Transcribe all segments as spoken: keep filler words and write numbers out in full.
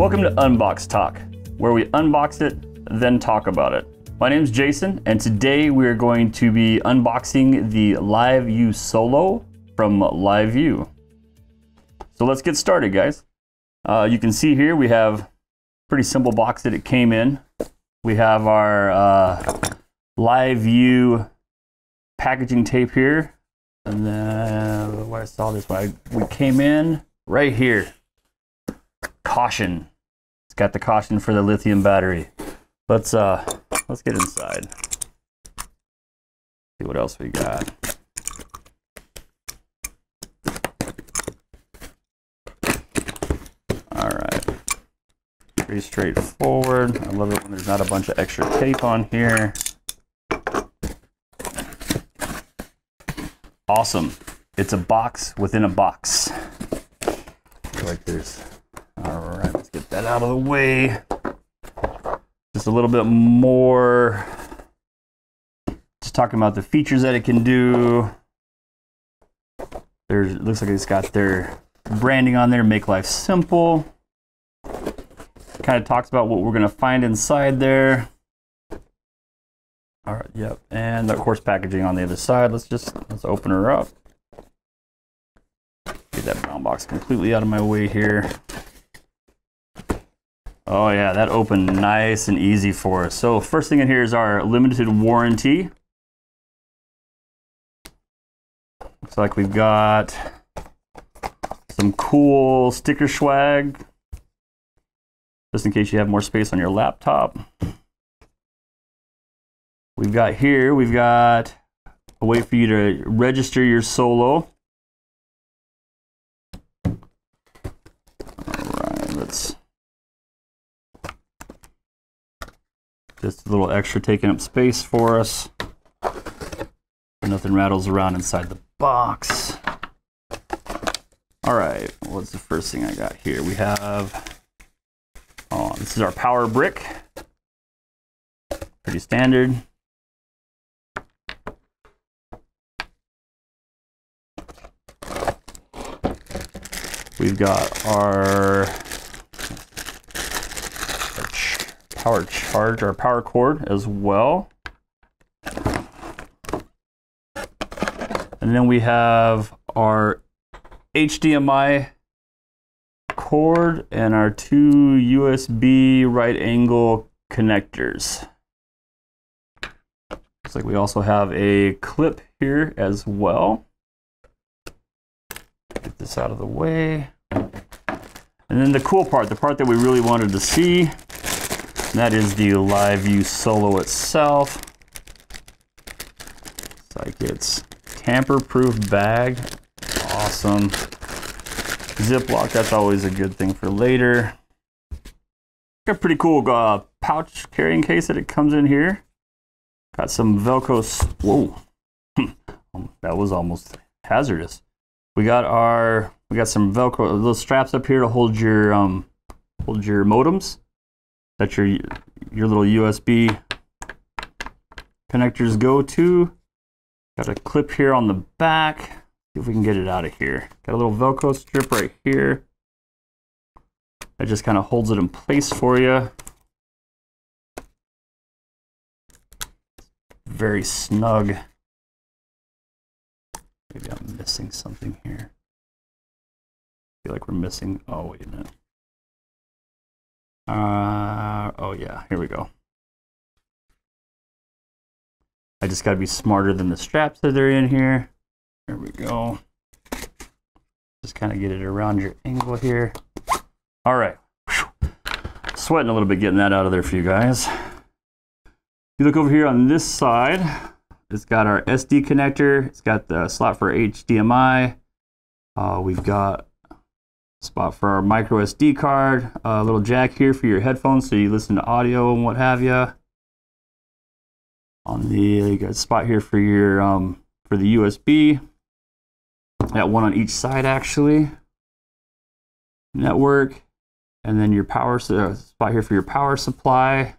Welcome to Unbox Talk, where we unbox it, then talk about it. My name's Jason, and today we are going to be unboxing the LiveU Solo from LiveU. So let's get started, guys. Uh, you can see here we have a pretty simple box that it came in. We have our uh, LiveU packaging tape here. And then what I saw this way, we came in right here. Caution. It's got the caution for the lithium battery. Let's uh let's get inside. See what else we got. Alright. Pretty straightforward. I love it when there's not a bunch of extra tape on here. Awesome. It's a box within a box. I feel like there's... All right, let's get that out of the way. Just a little bit more. Just talking about the features that it can do. There's, it looks like it's got their branding on there, make life simple. Kind of talks about what we're going to find inside there. All right, yep, and the course packaging on the other side. Let's just let's open her up. Get that brown box completely out of my way here. Oh yeah, that opened nice and easy for us. So first thing in here is our limited warranty. Looks like we've got some cool sticker swag, just in case you have more space on your laptop. We've got here, we've got a way for you to register your Solo. All right, let's, just a little extra taking up space for us. Nothing rattles around inside the box. All right, what's the first thing I got here? We have, oh, this is our power brick. Pretty standard. We've got our, our ch power charge, our power cord as well. And then we have our H D M I cord and our two U S B right angle connectors. Looks like we also have a clip here as well. Get this out of the way. And then the cool part, the part that we really wanted to see, that is the LiveU Solo itself. It's like it's tamper-proof bag. Awesome. Ziploc, that's always a good thing for later. Got a pretty cool uh, pouch carrying case that it comes in here. Got some Velcro. Whoa. That was almost hazardous. We got our, we got some Velcro, little straps up here to hold your, um, hold your modems. That your, your little U S B connectors go to. Got a clip here on the back. See if we can get it out of here. Got a little Velcro strip right here. That just kind of holds it in place for you. Very snug. Maybe I'm missing something here. I feel like we're missing, oh wait a minute. Uh, oh yeah, here we go. I just gotta be smarter than the straps that are in here. There we go. Just kind of get it around your angle here. All right. Whew. Sweating a little bit getting that out of there for you guys. You look over here on this side, it's got our S D connector, it's got the slot for H D M I, uh, we've got a spot for our micro S D card, a little jack here for your headphones so you listen to audio and what have you. On the, you got a spot here for your, um, for the U S B, that one on each side actually, network, and then your power, uh, spot here for your power supply.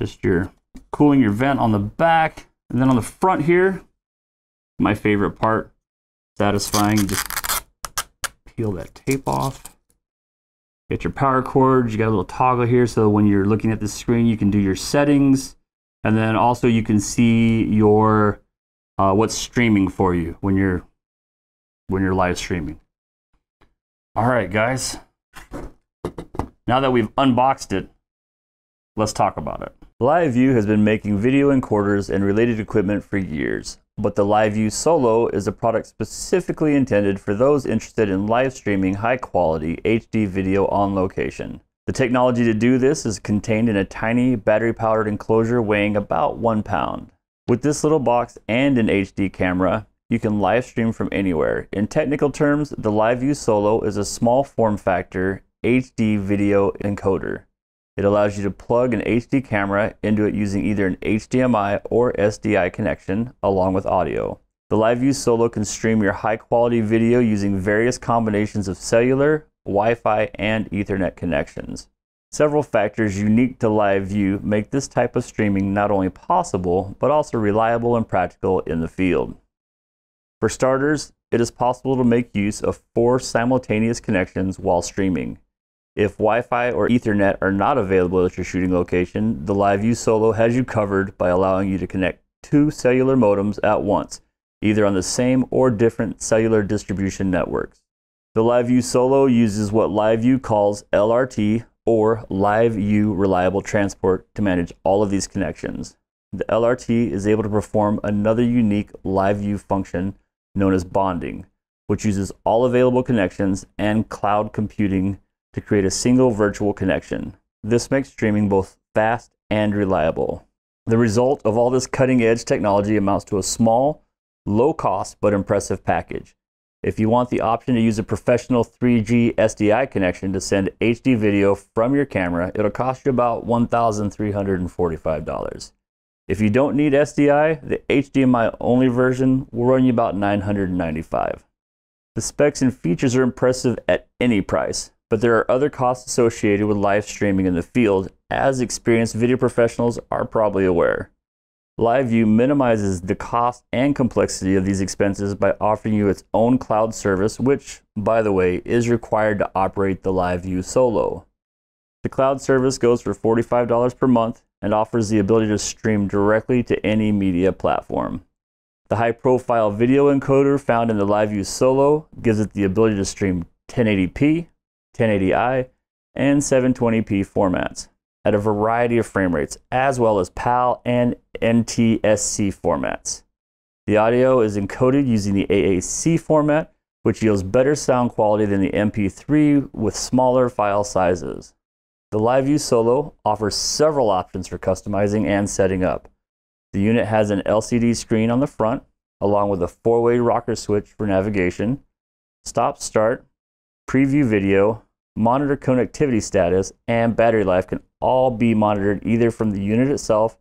Just your cooling, your vent on the back, and then on the front here, my favorite part, satisfying, just peel that tape off. You got your power cords, you got a little toggle here so when you're looking at the screen you can do your settings, and then also you can see your uh, what's streaming for you when you're when you're live streaming. All right, guys, now that we've unboxed it, let's talk about it. LiveU has been making video encoders and related equipment for years, but the LiveU Solo is a product specifically intended for those interested in live streaming high-quality H D video on location. The technology to do this is contained in a tiny battery-powered enclosure weighing about one pound. With this little box and an H D camera, you can live stream from anywhere. In technical terms, the LiveU Solo is a small form factor H D video encoder. It allows you to plug an H D camera into it using either an H D M I or S D I connection along with audio. The LiveU Solo can stream your high quality video using various combinations of cellular, Wi-Fi, and Ethernet connections. Several factors unique to LiveU make this type of streaming not only possible, but also reliable and practical in the field. For starters, it is possible to make use of four simultaneous connections while streaming. If Wi-Fi or Ethernet are not available at your shooting location, the LiveU Solo has you covered by allowing you to connect two cellular modems at once, either on the same or different cellular distribution networks. The LiveU Solo uses what LiveU calls L R T, or LiveU Reliable Transport, to manage all of these connections. The L R T is able to perform another unique LiveU function known as bonding, which uses all available connections and cloud computing to create a single virtual connection. This makes streaming both fast and reliable. The result of all this cutting-edge technology amounts to a small, low-cost, but impressive package. If you want the option to use a professional three G S D I connection to send H D video from your camera, it'll cost you about one thousand three hundred forty-five dollars. If you don't need S D I, the H D M I-only version will run you about nine hundred ninety-five dollars. The specs and features are impressive at any price, but there are other costs associated with live streaming in the field, as experienced video professionals are probably aware. LiveU minimizes the cost and complexity of these expenses by offering you its own cloud service, which, by the way, is required to operate the LiveU Solo. The cloud service goes for forty-five dollars per month and offers the ability to stream directly to any media platform. The high-profile video encoder found in the LiveU Solo gives it the ability to stream ten eighty p, ten eighty i, and seven twenty p formats at a variety of frame rates, as well as P A L and N T S C formats. The audio is encoded using the A A C format, which yields better sound quality than the M P three with smaller file sizes. The LiveU Solo offers several options for customizing and setting up. The unit has an L C D screen on the front, along with a four-way rocker switch for navigation, stop-start, preview video, monitor connectivity status, and battery life can all be monitored either from the unit itself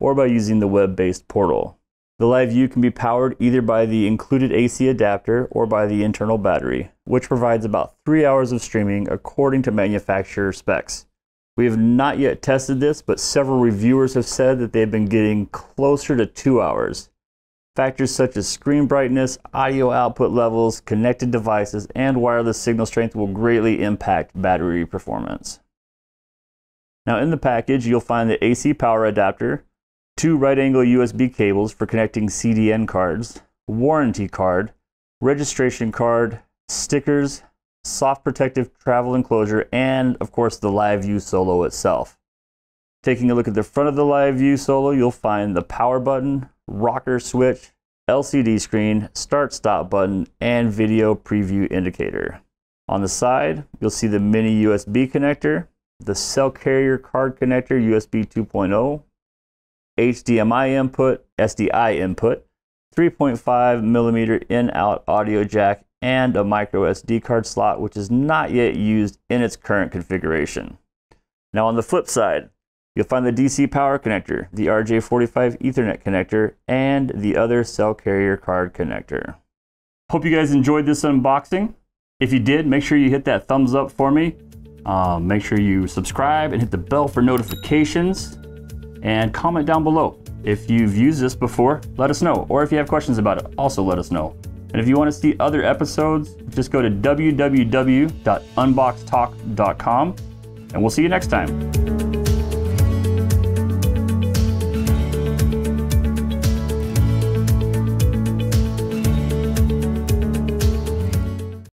or by using the web-based portal. The LiveU can be powered either by the included A C adapter or by the internal battery, which provides about three hours of streaming according to manufacturer specs. We have not yet tested this, but several reviewers have said that they've been getting closer to two hours. Factors such as screen brightness, audio output levels, connected devices, and wireless signal strength will greatly impact battery performance. Now, in the package, you'll find the A C power adapter, two right-angle U S B cables for connecting C D N cards, warranty card, registration card, stickers, soft protective travel enclosure, and, of course, the LiveU Solo itself. Taking a look at the front of the LiveU Solo, you'll find the power button, rocker switch, L C D screen, start-stop button, and video preview indicator. On the side, you'll see the mini U S B connector, the cell carrier card connector U S B two point oh, H D M I input, S D I input, three point five millimeter in-out audio jack, and a micro S D card slot, which is not yet used in its current configuration. Now, on the flip side, you'll find the D C power connector, the R J forty-five Ethernet connector, and the other cell carrier card connector. Hope you guys enjoyed this unboxing. If you did, make sure you hit that thumbs up for me. Uh, make sure you subscribe and hit the bell for notifications, and comment down below. If you've used this before, let us know. Or if you have questions about it, also let us know. And if you want to see other episodes, just go to w w w dot unbox talk dot com, and we'll see you next time.